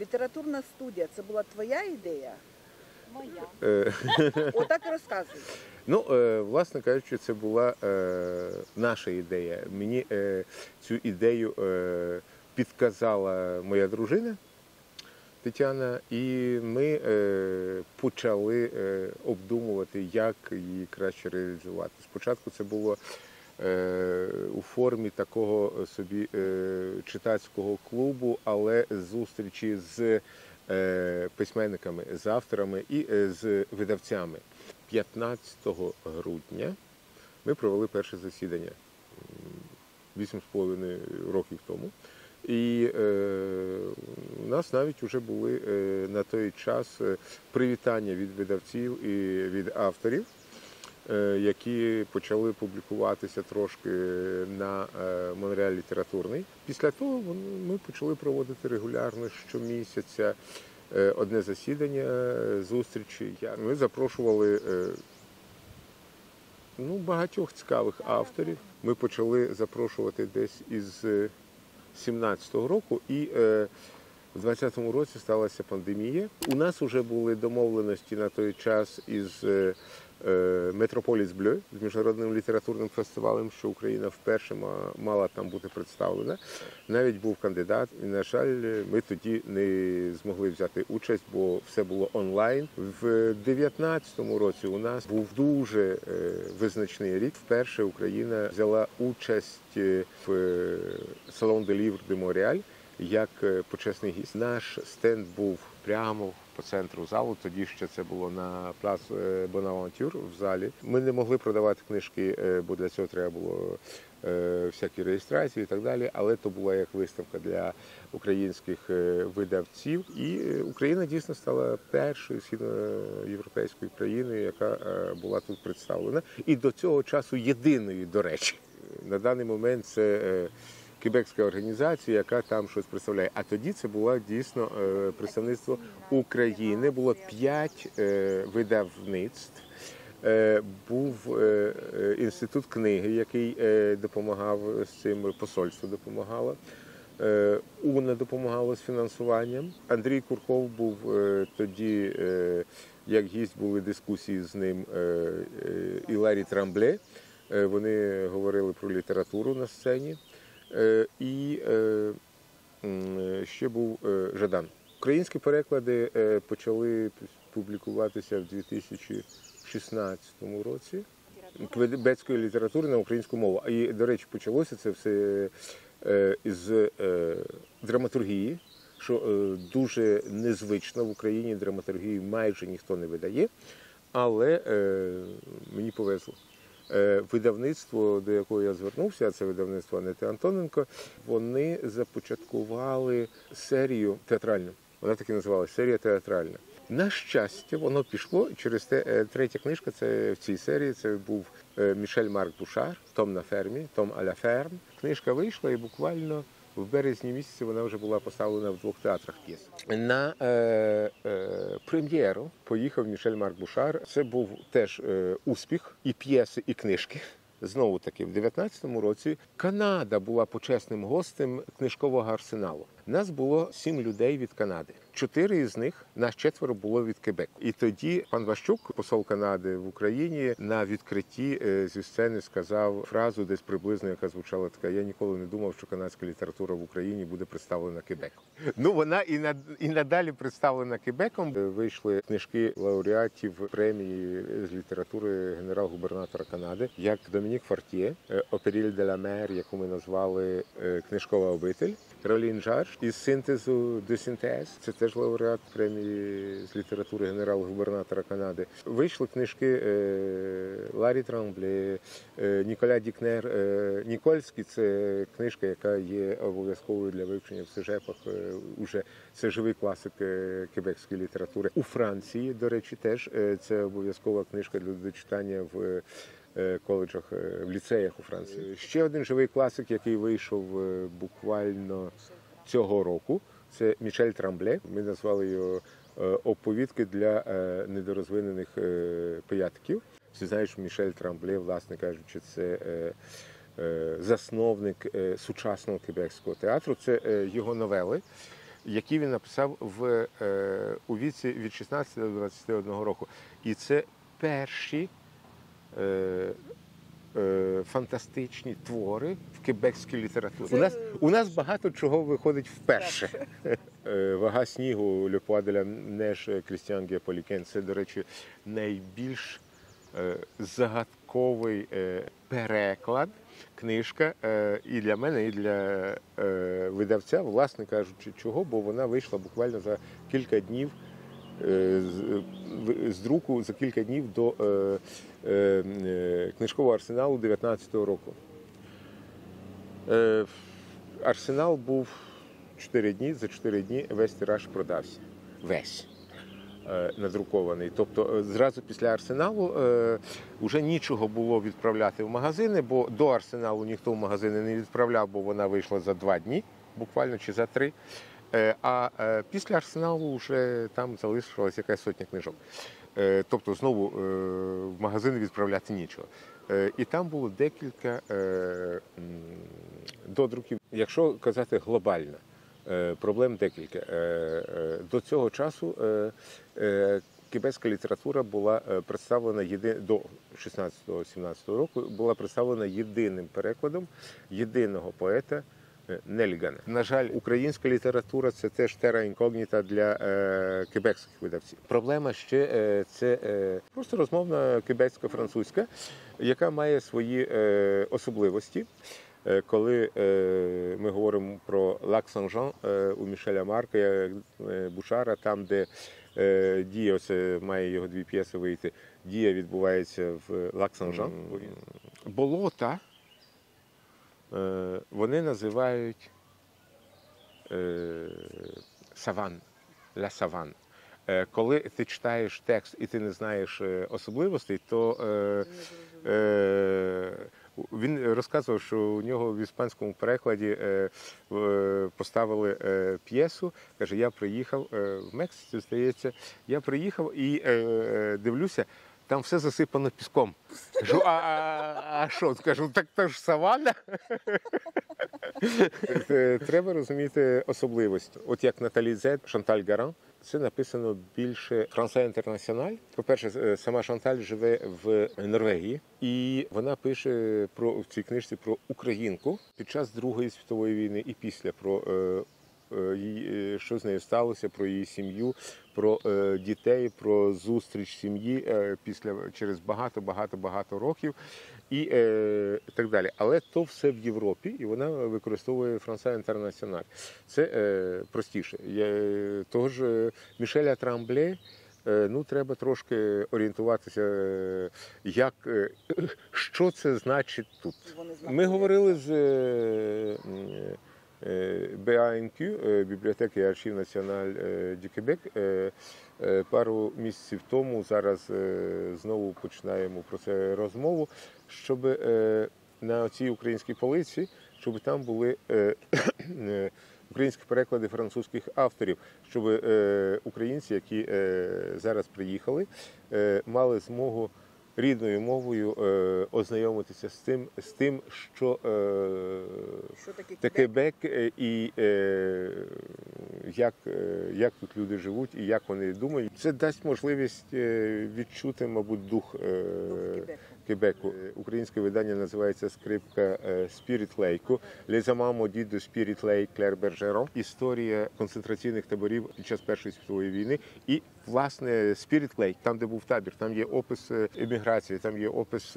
Літературна студія – це була твоя ідея? Моя. Отак і розказуй. Ну, власне кажучи, це була наша ідея. Мені цю ідею підказала моя дружина Тетяна, і ми почали обдумувати, як її краще реалізувати. Спочатку це було у формі такого собі читацького клубу, але зустрічі з письменниками, з авторами і з видавцями. 15 грудня ми провели перше засідання 8,5 років тому. І у нас навіть вже були на той час привітання від видавців і від авторів, які почали публікуватися трошки на Монреаль Літературний. Після того ми почали проводити регулярно щомісяця одне засідання, зустрічі. Ми запрошували багатьох цікавих авторів. Ми почали запрошувати десь із 17-го року, і в 20-му році сталася пандемія. У нас вже були домовленості на той час із Metropolis Bleu, з Міжнародним літературним фестивалем, що Україна вперше мала там бути представлена. Навіть був кандидат, і, на жаль, ми тоді не змогли взяти участь, бо все було онлайн. В 19-му році у нас був дуже визначний рік. Вперше Україна взяла участь в Salon de Livre de Montréal як почесний гість. Наш стенд був прямо по центру залу, тоді ще це було на Плас Бонавантюр в залі. Ми не могли продавати книжки, бо для цього треба було всякі реєстрації і так далі, але то була як виставка для українських видавців. І Україна дійсно стала першою східноєвропейською країною, яка була тут представлена. І до цього часу єдиною, до речі. На даний момент це квебекська організація, яка там щось представляє. А тоді це було дійсно представництво України. Було 5 видавництв. Був інститут книги, який допомагав з цим, посольство допомагало. УНА допомагала з фінансуванням. Андрій Курков був тоді, як гість, були дискусії з ним і Ларі Трамбле. Вони говорили про літературу на сцені. І ще був Жадан. Українські переклади почали публікуватися в 2016 році. Квебекської літератури на українську мову. І, до речі, почалося це все з драматургії, що дуже незвично в Україні. Драматургію майже ніхто не видає, але мені повезло. Видавництво, до якого я звернувся, це видавництво Анети Антоненко, вони започаткували серію театральну. Вона так і називалася – серія театральна. На щастя, воно пішло через те. Третя книжка це в цій серії, це був Мішель Марк Бушар, «Том на фермі», «Том а ля ферм». Книжка вийшла і буквально в березні місяці вона вже була поставлена в 2 театрах п'єс. На прем'єру поїхав Мішель Марк Бушар. Це був теж успіх і п'єси, і книжки. Знову таки, в 19-му році Канада була почесним гостем книжкового арсеналу. Нас було 7 людей від Канади. 4 із них, нас 4 було від Квебеку. І тоді пан Ващук, посол Канади в Україні, на відкритті зі сцени сказав фразу десь приблизно, яка звучала така: «Я ніколи не думав, що канадська література в Україні буде представлена Квебеком». Ну, вона і надалі представлена Квебеком. Вийшли книжки лауреатів премії з літератури генерал-губернатора Канади, як Домінік Фортє, «Оперіль де ла мер», яку ми назвали «Книжкова обитель», Ролін Джардж із синтезу «Де синтез», це теж лауреат премії з літератури генерал-губернатора Канади. Вийшли книжки Ларі Трамбле, Ніколя Дікнер. «Нікольський» – це книжка, яка є обов'язковою для вивчення в сежепах. Уже це живий класик квебекської літератури. У Франції, до речі, теж це обов'язкова книжка для читання в коледжах, в ліцеях у Франції. Ще один живий класик, який вийшов буквально цього року, це Мішель Трамбле. Ми назвали його «Оповідки для недорозвинених пиятиків». Всі знають, що Мішель Трамбле, власне кажучи, це засновник сучасного квебекського театру. Це його новели. які він написав у віці від 16 до 21 року. І це перші фантастичні твори в квебекській літературі. У нас багато чого виходить вперше. «Вага снігу» Ле Пуа де ла Неж Крістіан Ге Полікен – це, до речі, найбільш загадковий переклад, книжка і для мене, і для видавця, власне кажучи, чого, бо вона вийшла буквально за кілька днів з друку, за кілька днів до книжкового арсеналу 19-го року. Арсенал був 4 дні, за 4 дні весь тираж продався. Весь. Надрукований. Тобто зразу після арсеналу вже нічого було відправляти в магазини, бо до арсеналу ніхто в магазини не відправляв, бо вона вийшла за 2 дні, буквально, чи за 3. А після арсеналу вже там залишилася якась сотня книжок. Тобто знову в магазини відправляти нічого. І там було декілька додруків. Якщо казати глобально, проблем декілька. До цього часу квебекська література була представлена до 16-17 року, була представлена єдиним перекладом єдиного поета «Не лігане». На жаль, українська література – це теж терра інкогніта для квебекських видавців. Проблема ще – це просто розмовна квебексько-французька, яка має свої особливості. Коли ми говоримо про Лак-Сен-Жан у Мішеля Марка Бушара, там, де дія, оце має його 2 п'єси вийти, дія відбувається в Лак-Сен-Жан. Болота вони називають саван, ля саван. Коли ти читаєш текст і ти не знаєш особливостей, то він розказував, що у нього в іспанському перекладі поставили п'єсу. Каже, я приїхав в Мексиці, здається, я приїхав і дивлюся, там все засипано піском. Кажу, а що? Кажу, так то ж саванна. Треба розуміти особливість. От як Наталі Зет, Шанталь Гаран. Це написано більше «Францай Інтернаціональ». По-перше, сама Шанталь живе в Норвегії, і вона пише в цій книжці про Українку під час Другої світової війни і після, про що з нею сталося, про її сім'ю, про дітей, про зустріч сім'ї через багато-багато-багато років і так далі. Але то все в Європі, і вона використовує «Францай Інтернаціональ». Це простіше. Тож Мішеля Трамбле, ну, треба трошки орієнтуватися, що це значить тут. Ми говорили з БАНК, Бібліотеки Архів Національ Дю Квебек, пару місяців тому, зараз знову починаємо про це розмову, щоб на цій українській полиці, щоб там були українські переклади французьких авторів, щоб українці, які зараз приїхали, мали змогу рідною мовою ознайомитися з тим, що таке Квебек і як тут люди живуть і як вони думають. Це дасть можливість відчути, мабуть, дух Квебеку. Українське видання називається «Скрипка Spirit Lake», «Les amants maudits de Spirit Lake» Clare Bergeron. Історія концентраційних таборів під час Першої світової війни і, власне, Spirit Lake, там, де був табір, там є опис еміграції, там є опис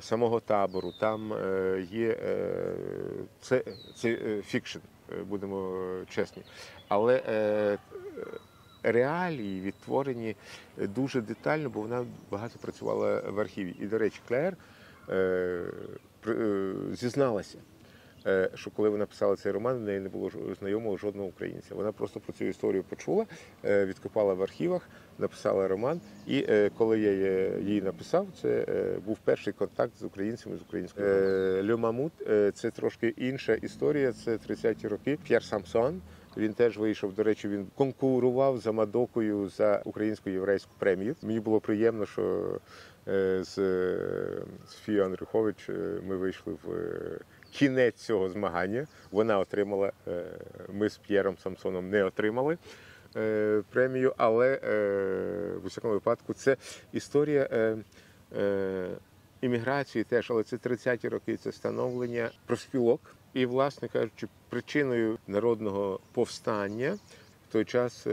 самого табору, там є це фікшн, будемо чесні. Але реалії відтворені дуже детально, бо вона багато працювала в архіві. І, до речі, Клер зізналася, що коли вона писала цей роман, в неї не було знайомого жодного українця. Вона просто про цю історію почула, відкопала в архівах, написала роман. І коли я її написав, це був перший контакт з українцями, з українською мовою. «Ле Мамут» – це трошки інша історія, це 30-ті роки. П'єр Самсон, він теж вийшов, до речі, він конкурував за Мадокою за українську єврейську премію. Мені було приємно, що з Софією Андрухович ми вийшли в кінець цього змагання. Вона отримала, ми з П'єром Самсоном не отримали премію, але в усякому випадку це історія імміграції теж, але це 30-ті роки, це становлення профспілок. І, власне кажучи, причиною народного повстання в той час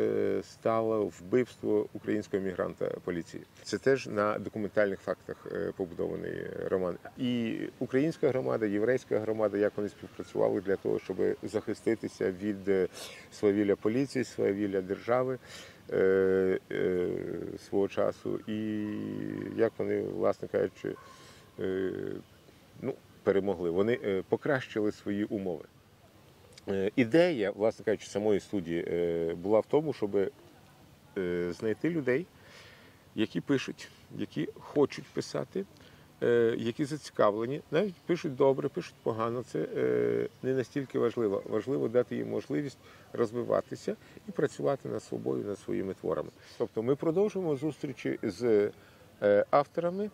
стало вбивство українського мігранта поліції. Це теж на документальних фактах побудований роман. І українська громада, єврейська громада, як вони співпрацювали для того, щоб захиститися від свавілля поліції, свавілля держави свого часу. І як вони, власне кажучи, перемогли. Вони покращили свої умови. Ідея, власне кажучи, самої студії була в тому, щоб знайти людей, які пишуть, які хочуть писати, які зацікавлені. Навіть пишуть добре, пишуть погано. Це не настільки важливо. Важливо дати їм можливість розвиватися і працювати над собою, над своїми творами. Тобто ми продовжуємо зустрічі з авторами,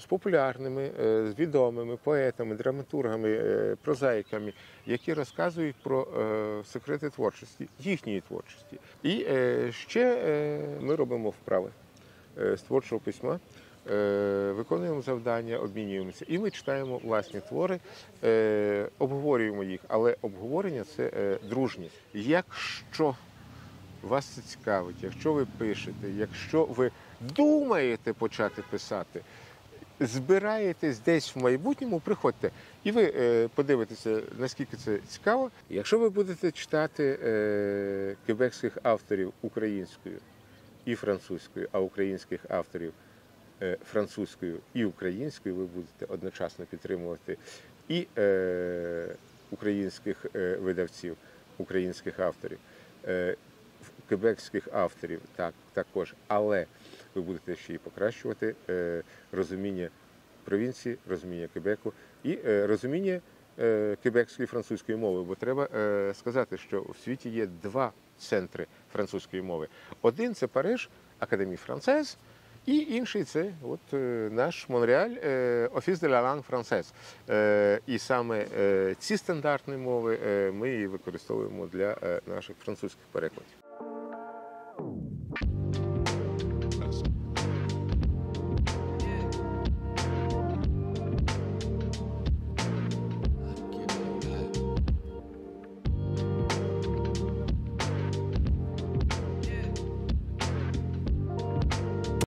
з популярними, з відомими поетами, драматургами, прозаїками, які розказують про секрети творчості, їхньої творчості. І ще ми робимо вправи з творчого письма, виконуємо завдання, обмінюємося. І ми читаємо власні твори, обговорюємо їх, але обговорення – це дружні. Якщо вас це цікавить, якщо ви пишете, якщо ви думаєте почати писати, збираєтесь десь в майбутньому, приходьте. І ви подивитеся, наскільки це цікаво. Якщо ви будете читати квебекських авторів українською і французькою, а українських авторів французькою і українською, ви будете одночасно підтримувати і українських видавців, українських авторів, квебекських авторів також, але ви будете ще й покращувати розуміння провінції, розуміння Квебеку і розуміння квебекської французької мови. Бо треба сказати, що в світі є два центри французької мови. Один – це Париж, Академія Францез, і інший – це наш Монреаль, Офіс де ла Ланг Францез. І саме ці стандартні мови ми використовуємо для наших французьких перекладів.